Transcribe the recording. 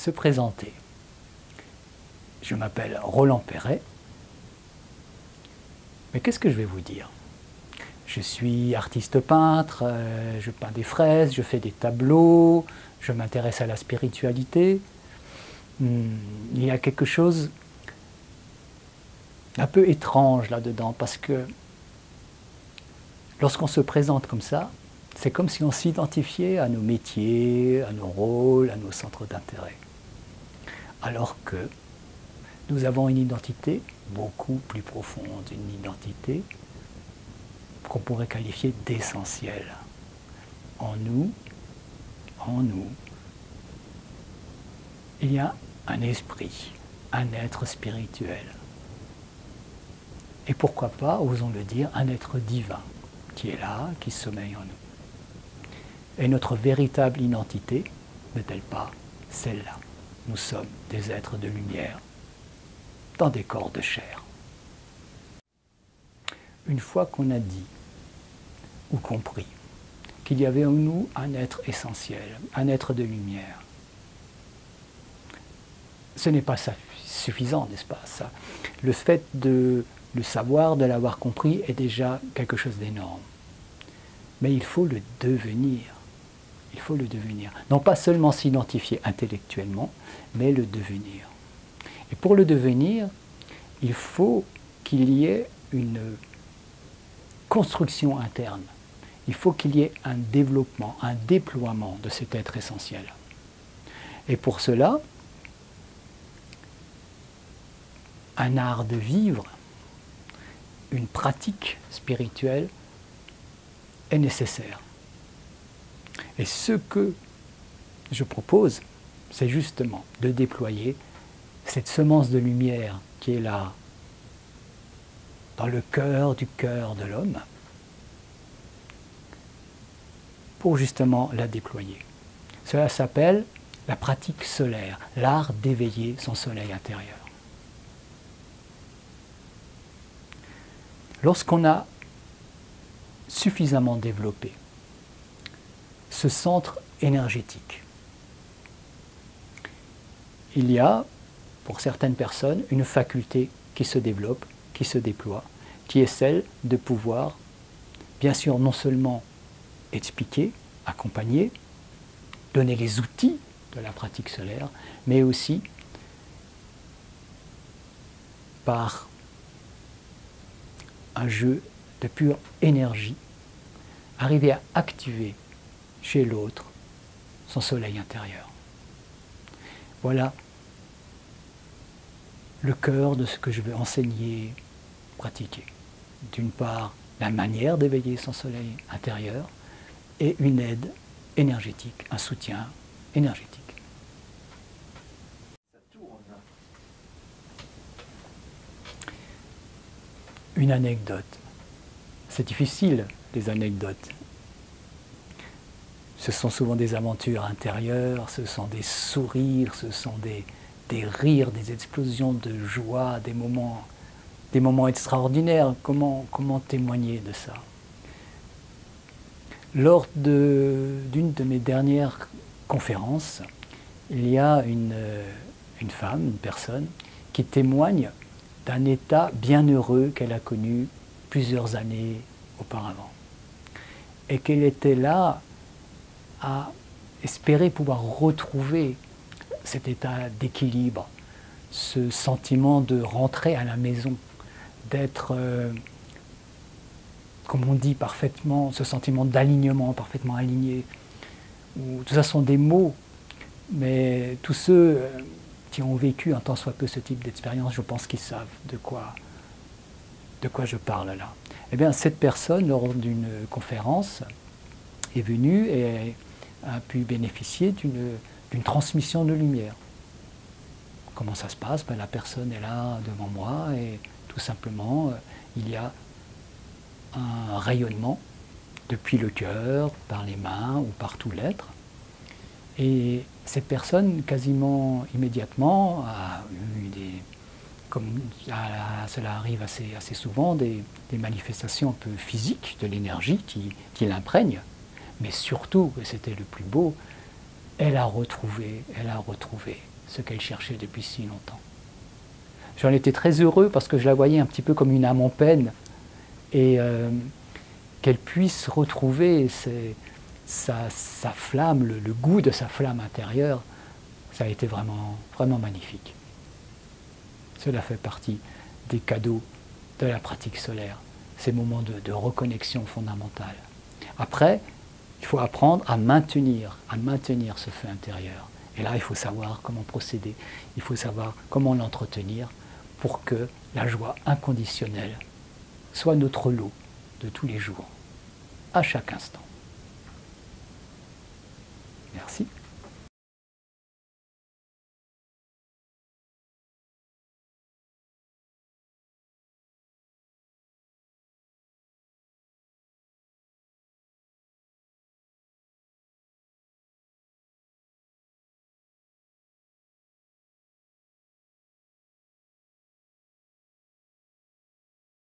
se présenter. Je m'appelle Roland Perret, mais qu'est-ce que je vais vous dire? Je suis artiste peintre, je peins des fraises, je fais des tableaux, je m'intéresse à la spiritualité. Il y a quelque chose d'un peu étrange là-dedans, parce que lorsqu'on se présente comme ça, c'est comme si on s'identifiait à nos métiers, à nos rôles, à nos centres d'intérêt. Alors que nous avons une identité beaucoup plus profonde, une identité qu'on pourrait qualifier d'essentiel. En nous, il y a un esprit, un être spirituel. Et pourquoi pas, osons le dire, un être divin qui est là, qui sommeille en nous. Et notre véritable identité n'est-elle pas celle-là? Nous sommes des êtres de lumière, dans des corps de chair. Une fois qu'on a dit ou compris qu'il y avait en nous un être essentiel, un être de lumière, ce n'est pas suffisant, n'est-ce pas, ça? Le fait de le savoir, de l'avoir compris, est déjà quelque chose d'énorme. Mais il faut le devenir. Il faut le devenir. Non pas seulement s'identifier intellectuellement, mais le devenir. Et pour le devenir, il faut qu'il y ait une construction interne. Il faut qu'il y ait un développement, un déploiement de cet être essentiel. Et pour cela, un art de vivre, une pratique spirituelle est nécessaire. Et ce que je propose, c'est justement de déployer cette semence de lumière qui est là, dans le cœur du cœur de l'homme, pour justement la déployer. Cela s'appelle la pratique solaire, l'art d'éveiller son soleil intérieur. Lorsqu'on a suffisamment développé ce centre énergétique, il y a, pour certaines personnes, une faculté qui se développe, qui se déploie, qui est celle de pouvoir, bien sûr, non seulement expliquer, accompagner, donner les outils de la pratique solaire, mais aussi, par un jeu de pure énergie, arriver à activer chez l'autre son soleil intérieur. Voilà le cœur de ce que je veux enseigner, pratiquer. D'une part, la manière d'éveiller son soleil intérieur et une aide énergétique, un soutien énergétique. Une anecdote. C'est difficile, les anecdotes. Ce sont souvent des aventures intérieures, ce sont des sourires, ce sont des rires, des explosions de joie, des moments extraordinaires. Comment témoigner de ça? Lors d'une de mes dernières conférences, il y a une femme, une personne, qui témoigne d'un état bienheureux qu'elle a connu plusieurs années auparavant. Et qu'elle était là à espérer pouvoir retrouver cet état d'équilibre, ce sentiment de rentrer à la maison, d'être, comme on dit parfaitement, ce sentiment d'alignement, parfaitement aligné. Tout ça sont des mots, mais tous ceux qui ont vécu un tant soit peu ce type d'expérience, je pense qu'ils savent de quoi je parle là. Eh bien, cette personne, lors d'une conférence, est venue et a pu bénéficier d'une transmission de lumière. Comment ça se passe? Ben, la personne est là devant moi et tout simplement, il y a un rayonnement depuis le cœur, par les mains ou par tout l'être. Et cette personne, quasiment immédiatement, a eu cela arrive assez souvent, des manifestations un peu physiques de l'énergie qui l'imprègne. Mais surtout, et c'était le plus beau, elle a retrouvé ce qu'elle cherchait depuis si longtemps. J'en étais très heureux parce que je la voyais un petit peu comme une âme en peine, et qu'elle puisse retrouver sa flamme, le goût de sa flamme intérieure, ça a été vraiment, vraiment magnifique. Cela fait partie des cadeaux de la pratique solaire, ces moments de reconnexion fondamentale. Après, il faut apprendre à maintenir ce feu intérieur. Et là, il faut savoir comment procéder, il faut savoir comment l'entretenir pour que la joie inconditionnelle soit notre lot de tous les jours, à chaque instant. Merci.